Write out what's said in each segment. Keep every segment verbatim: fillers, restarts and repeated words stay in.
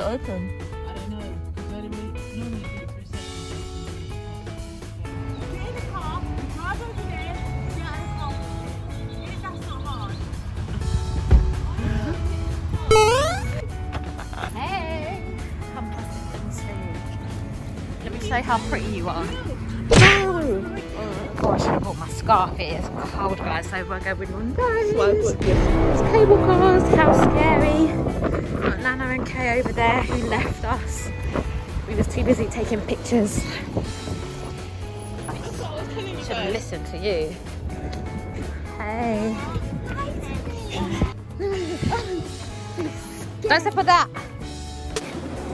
it open? I don't know. Normally do it for a second. Get in the car, drive over there, get out of the car. That's not hard. Hey! Come past it. Let me show you how pretty you are. Oh gosh, I've got my scarf here. It's cold, guys, so we're going with London's. It's cable cars, how scary. Got Nana and Kay over there who left us. We was too busy taking pictures. I should have listened to you. Hey. Don't step on that.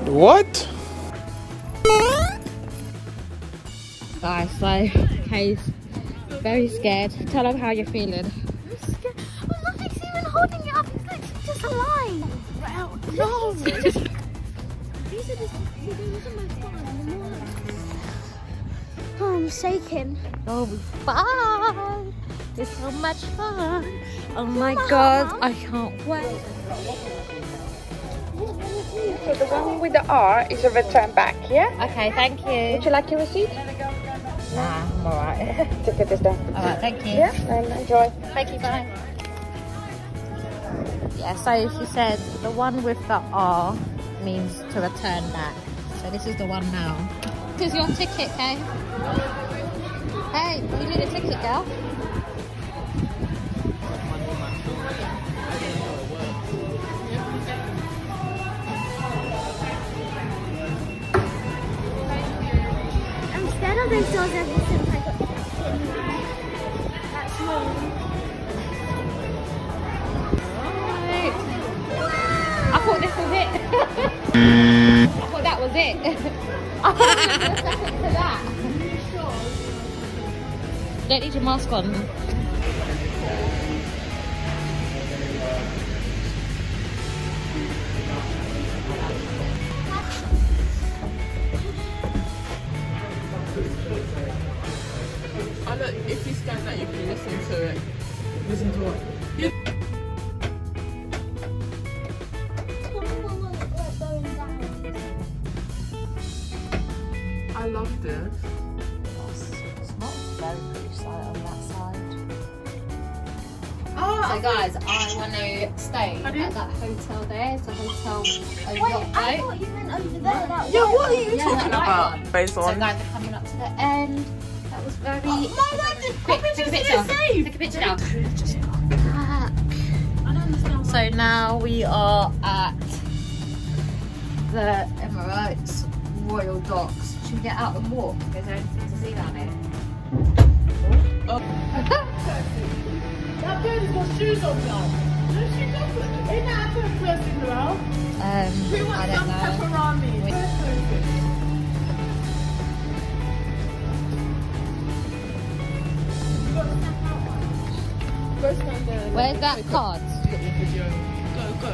What? Guys, so Kay's very scared. Tell them how you're feeling. I'm scared. Well, nothing's even holding it up. It's like just a line. Well, no. These are just. These are just. These are my spine. Oh, I'm shaking. Oh, fun. It's so much fun. Oh my god, I can't wait. So the one with the R is a return back, yeah? Okay, thank you. Would you like your receipt? Nah, I'm alright. Ticket is done. Alright, thank you. Yeah, and enjoy. Thank you, bye. Yeah, so she said the one with the R means to return back. So this is the one now. Here's your ticket, Kay. Hey, you need a ticket, girl. I've been so nervous since I got taken. That's wrong. Right. I thought this was it. I thought that was it. I thought it was a second to that. Sure? Don't need your mask on. If you scan that, you can listen to it. Listen to what? Yeah. I love this. It's not very pretty sight on that side. Oh, so guys, I want to stay at that hotel there. It's a hotel over Wait, that I boat. Thought you meant over there. That yeah, way. What are you yeah, talking about? Based on. So guys, we're coming up to the end. That was very. Oh, my God, take a picture. Take a picture now. Just go back. I don't understand. So now we are at the Emirates Royal Docks. Should we get out and walk? There's anything to see down here. Oh. That baby's got shoes on now. Does she not put in that first in the round? Um, she wants some pepperoni. Where's that card? Go, go.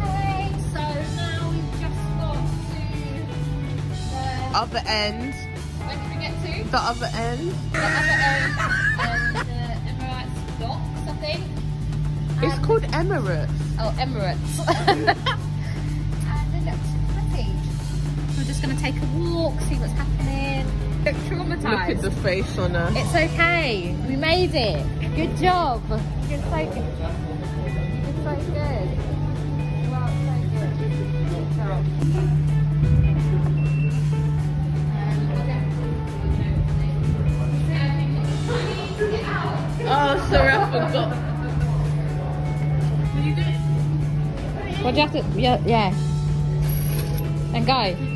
Okay, so now we've just got to the other end. Where did we get to? The other end. The other end and the Emirates Docks, I think. And it's called Emirates. Oh, Emirates. And it looks pretty. We're just going to take a walk, see what's happening. Look traumatised. Look at the face on her. It's okay. We made it. Good job. You're so good. You're so good. Wow, so good. Good job. Oh, sorry, I forgot. Will you do it? What do you have to? Yeah, yeah. And go.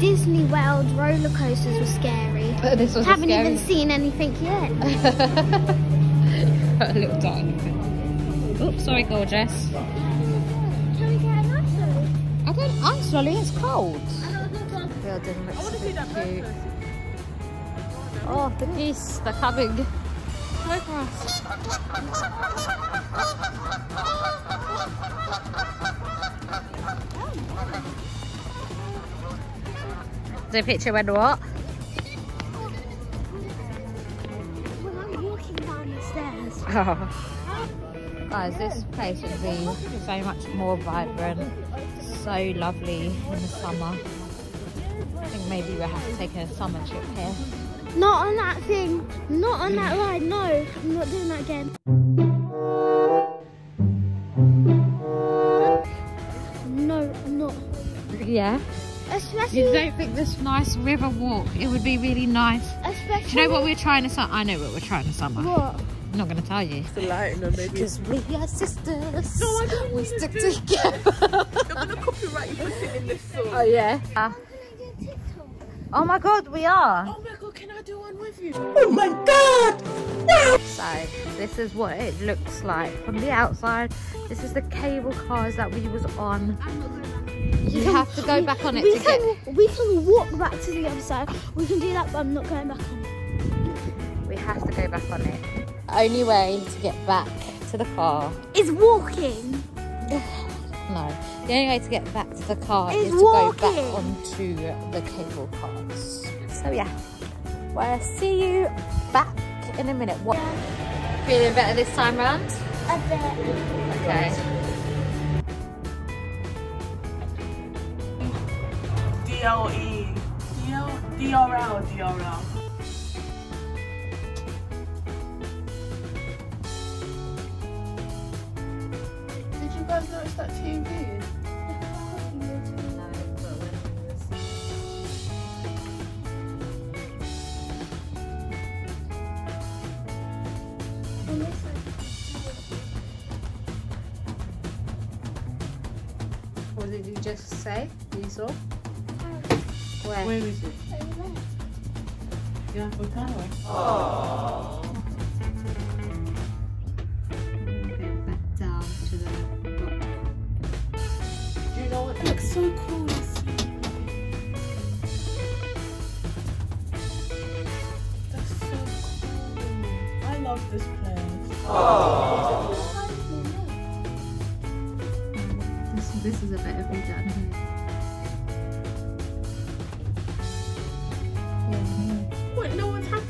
Disney World roller coasters were scary. But this was Haven't scary. even seen anything yet. Got a little dot. Oops, sorry, gorgeous. Can we get an ice lolly? I don't ice lolly. It's cold. I want to see that cute. Oh, the geese! They're coming. Look at us. Oh. The picture when what? Oh. Well, I'm walking down the stairs. Oh. Guys, this place would be so much more vibrant, so lovely in the summer. I think maybe we'll have to take a summer trip here. Not on that thing, not on that ride, no. I'm not doing that again. No, I'm not. Yeah? Especially, you don't think this nice river walk, it would be really nice. Especially, do you know what we're trying to summer? I know what we're trying to summer. What? I'm not going to tell you. It's the lighting on, maybe. Because we are sisters. No, I don't We stick do together. They're going to copyright you for singing this song. Oh, yeah. Uh, oh my god, we are. Oh my god, can I do one with you? Oh my god! Wow. So, this is what it looks like from the outside. This is the cable cars that we was on. I'm not gonna You can, have to go we, back on it we to can, get... We can walk back to the other side. We can do that, but I'm not going back on it. We have to go back on it. The only way to get back to the car... is walking. No. The only way to get back to the car is, is to go back onto the cable cars. So, yeah. Well, see you back in a minute. What? Yeah. Feeling better this time round? A bit. Okay. D L E, D L, D R L, D R L. Did you guys notice that T V? What did you just say? You saw? Where? Where is it? Yeah, we're kind of. Oh. Back down to the book. Do you know what? It looks so cool. That's so cool. I love this place. Oh. This, this is a better view down here.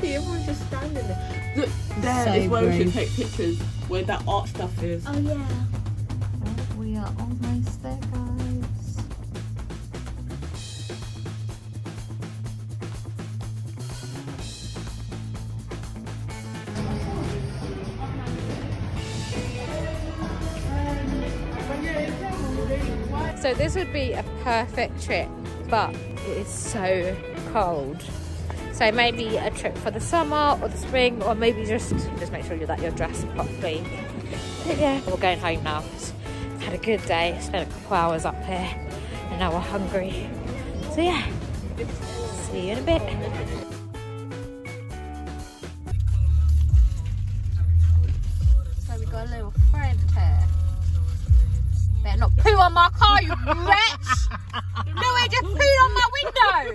Everyone's just standing there. Look, there so is where brave. we should take pictures, where that art stuff is. Oh, yeah. Well, we are almost there, guys. So, this would be a perfect trip, but it is so cold. So maybe a trip for the summer or the spring, or maybe just just make sure you're that you're dressed properly. But yeah, we're going home now. We've had a good day. Spent a couple hours up here, and now we're hungry. So yeah, see you in a bit. So we got a little friend here. Better not poo on my car, you wretch! You know, he just pooed on my window.